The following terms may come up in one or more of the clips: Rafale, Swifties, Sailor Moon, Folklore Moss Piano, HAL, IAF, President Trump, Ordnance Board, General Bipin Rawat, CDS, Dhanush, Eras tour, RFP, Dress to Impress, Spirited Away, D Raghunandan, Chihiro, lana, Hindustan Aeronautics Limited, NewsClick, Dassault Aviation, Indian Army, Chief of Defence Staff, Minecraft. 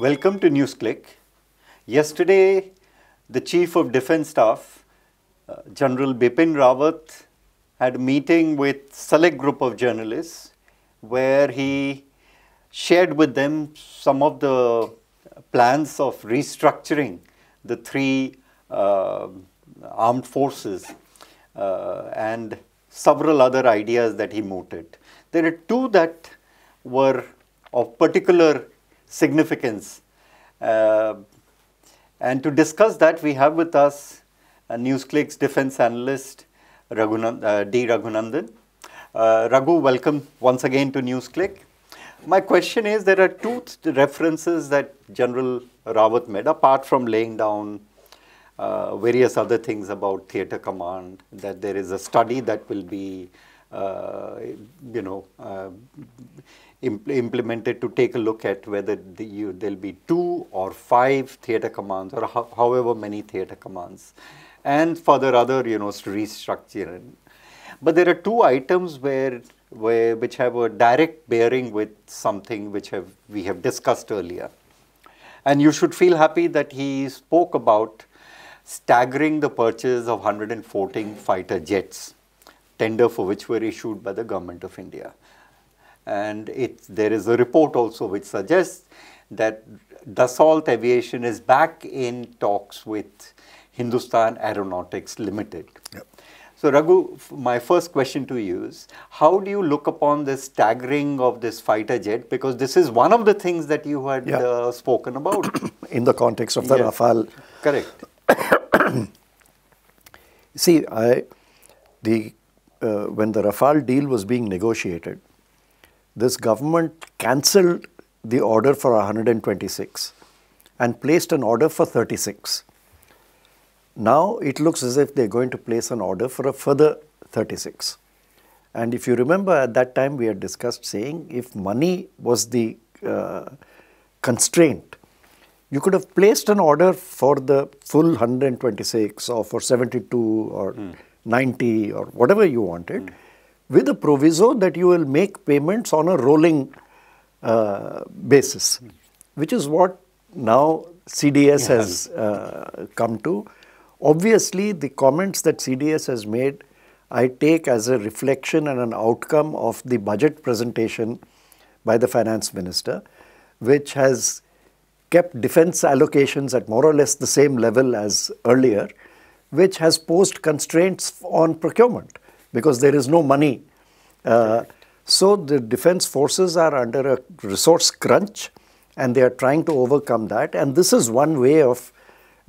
Welcome to NewsClick. Yesterday, the Chief of Defence Staff, General Bipin Rawat, had a meeting with select group of journalists where he shared with them some of the plans of restructuring the three armed forces and several other ideas that he mooted. There are two that were of particular significance. And to discuss that, we have with us NewsClick's defense analyst, D Raghunandan. Raghu, welcome once again to NewsClick. My question is, there are two references that General Rawat made, apart from laying down various other things about theatre command, that there is a study that will be implemented to take a look at whether there'll be 2 or 5 theatre commands or however many theatre commands, and further other restructuring. But there are two items which have a direct bearing with something which we have discussed earlier, and you should feel happy that he spoke about staggering the purchase of 114 fighter jets, tender for which were issued by the Government of India. And there is a report also which suggests that Dassault Aviation is back in talks with Hindustan Aeronautics Limited. Yep. So Raghu, my first question to you is, how do you look upon this staggering of this fighter jet? Because this is one of the things that you had spoken about. In the context of the Rafale. Correct. See, when the Rafale deal was being negotiated, this government cancelled the order for 126 and placed an order for 36. Now it looks as if they're going to place an order for a further 36. And if you remember, at that time we had discussed saying if money was the constraint, you could have placed an order for the full 126 or for 72 or 90 or whatever you wanted, with a proviso that you will make payments on a rolling basis, which is what now CDS has come to. Obviously, the comments that CDS has made, I take as a reflection and an outcome of the budget presentation by the finance minister, which has kept defence allocations at more or less the same level as earlier, which has posed constraints on procurement because there is no money. So the defence forces are under a resource crunch and they are trying to overcome that. And this is one way of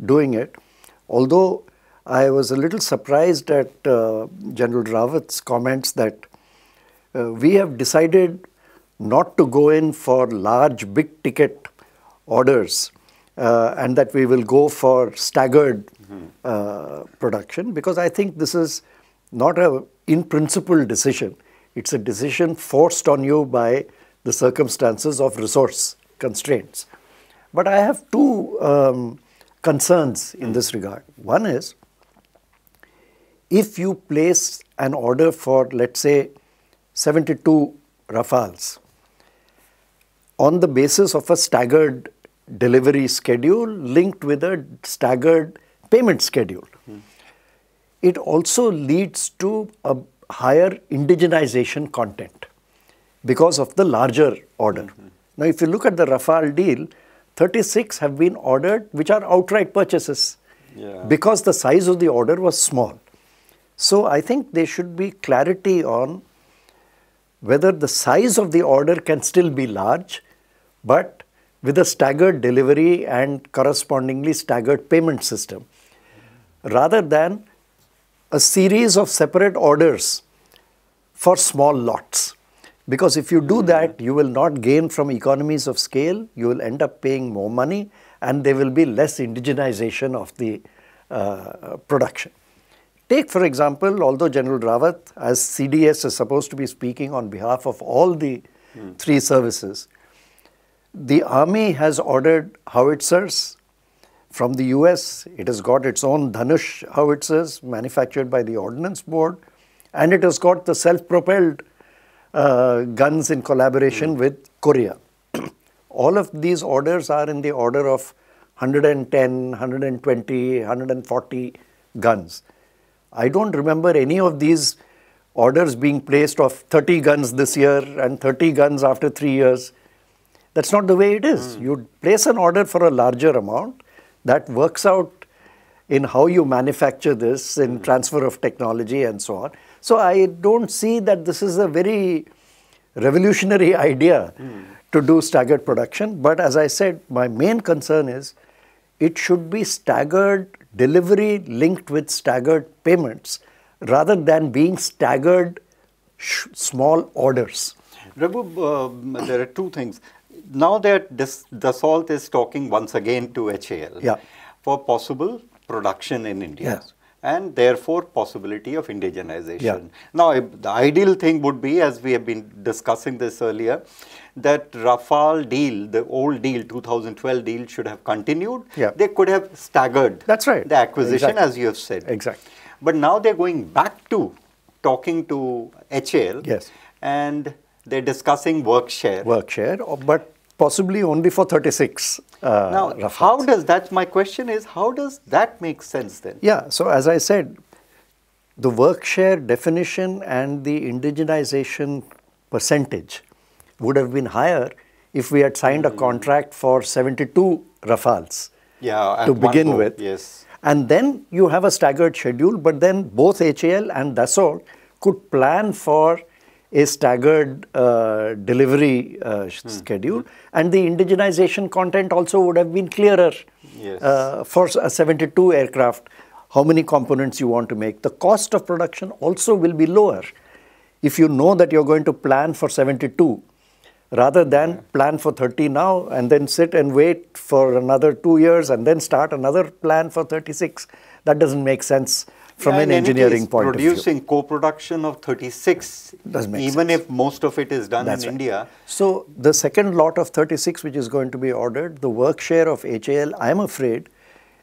doing it. Although I was a little surprised at General Rawat's comments that we have decided not to go in for large, big-ticket orders and that we will go for staggered production, because I think this is not an in-principle decision. It's a decision forced on you by the circumstances of resource constraints. But I have two concerns in this regard. One is, if you place an order for, let's say, 72 Rafales on the basis of a staggered delivery schedule linked with a staggered payment schedule, it also leads to a higher indigenization content because of the larger order. Now, if you look at the Rafale deal, 36 have been ordered, which are outright purchases, because the size of the order was small. So I think there should be clarity on whether the size of the order can still be large, but with a staggered delivery and correspondingly staggered payment system, rather than a series of separate orders for small lots. Because if you do that, you will not gain from economies of scale, you will end up paying more money, and there will be less indigenization of the production. Take, for example, although General Rawat, as CDS is supposed to be speaking on behalf of all the three services, the Army has ordered howitzers from the US. It has got its own Dhanush howitzers manufactured by the Ordnance Board, and it has got the self-propelled guns in collaboration with Korea. All of these orders are in the order of 110, 120, 140 guns. I don't remember any of these orders being placed of 30 guns this year and 30 guns after 3 years. That's not the way it is. You place an order for a larger amount that works out in how you manufacture this, in transfer of technology and so on. So I don't see that this is a very revolutionary idea to do staggered production. But as I said, my main concern is it should be staggered delivery linked with staggered payments rather than being staggered small orders. Raghu, there are two things. Now that Dassault is talking once again to HAL for possible production in India and therefore possibility of indigenization. Now, the ideal thing would be, as we have been discussing this earlier, that Rafale deal, the old deal, 2012 deal, should have continued. They could have staggered the acquisition, as you have said. But now they're going back to talking to HAL and they're discussing work share. But possibly only for 36. Now, Rafales. How does that, my question is, how does that make sense then? Yeah, so as I said, the work share definition and the indigenization percentage would have been higher if we had signed a contract for 72 Rafales to begin with. And then you have a staggered schedule, but then both HAL and Dassault could plan for a staggered delivery schedule, and the indigenization content also would have been clearer for 72 aircraft, how many components you want to make. The cost of production also will be lower if you know that you're going to plan for 72 rather than plan for 30 now and then sit and wait for another 2 years and then start another plan for 36. That doesn't make sense from an engineering point of view. Producing co-production of 36, even if most of it is done in India. So the second lot of 36 which is going to be ordered, the work share of HAL, I'm afraid,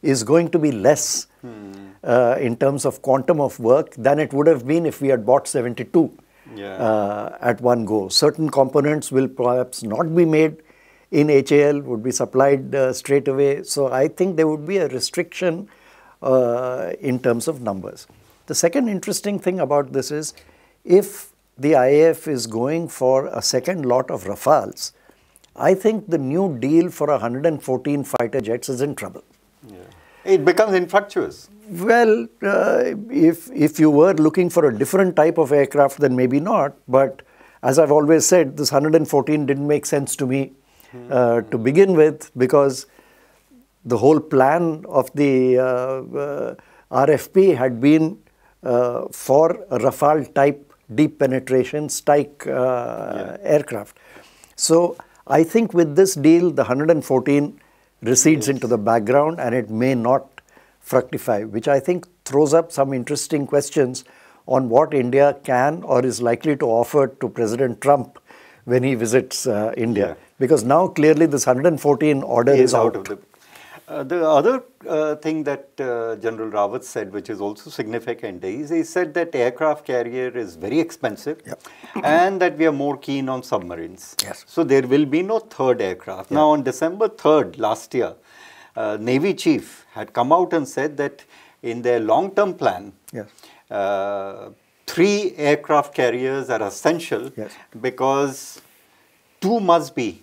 is going to be less in terms of quantum of work than it would have been if we had bought 72 at one go. Certain components will perhaps not be made in HAL, would be supplied straight away. So I think there would be a restriction in terms of numbers. The second interesting thing about this is, if the IAF is going for a second lot of Rafales, I think the new deal for 114 fighter jets is in trouble. It becomes infructuous. Well, if you were looking for a different type of aircraft, then maybe not. But as I've always said, this 114 didn't make sense to me to begin with, because the whole plan of the RFP had been for a Rafale type deep penetration strike aircraft. So I think with this deal, the 114 recedes into the background and it may not fructify, which I think throws up some interesting questions on what India can or is likely to offer to President Trump when he visits India. Because now clearly this 114 order is out of the... the other thing that General Rawat said, which is also significant, is he said that aircraft carrier is very expensive and that we are more keen on submarines. So there will be no third aircraft. Now on December 3rd last year, Navy Chief had come out and said that in their long-term plan, 3 aircraft carriers are essential because 2 must be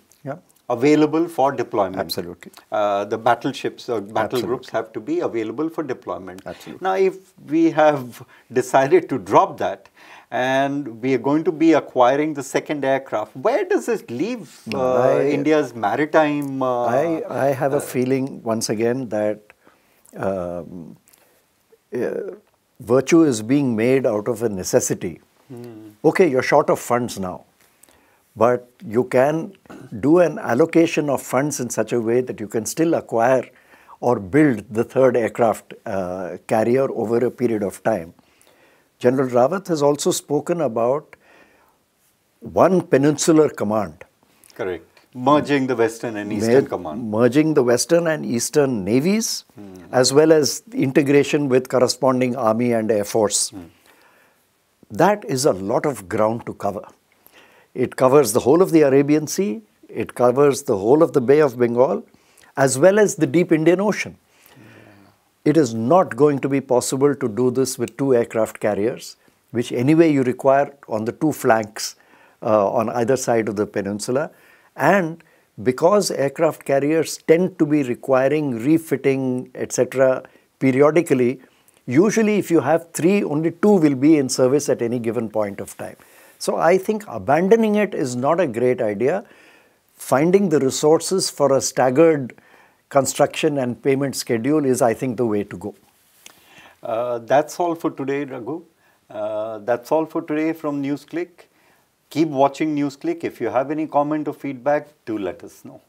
available for deployment. The battleships or battle groups have to be available for deployment. Now, if we have decided to drop that and we are going to be acquiring the second aircraft, where does it leave India's maritime? I have a feeling once again that virtue is being made out of a necessity. Okay, you're short of funds now, but you can do an allocation of funds in such a way that you can still acquire or build the third aircraft carrier over a period of time. General Rawat has also spoken about one peninsular command. Merging the Western and Eastern command. Merging the Western and Eastern navies, as well as integration with corresponding army and air force. That is a lot of ground to cover. It covers the whole of the Arabian Sea. It covers the whole of the Bay of Bengal as well as the deep Indian Ocean. It is not going to be possible to do this with two aircraft carriers, which anyway you require on the two flanks on either side of the peninsula. And because aircraft carriers tend to be requiring refitting, etc., periodically, usually if you have three, only two will be in service at any given point of time. So I think abandoning it is not a great idea. Finding the resources for a staggered construction and payment schedule is, I think, the way to go. That's all for today, Raghu. That's all for today from NewsClick. Keep watching NewsClick. If you have any comment or feedback, do let us know.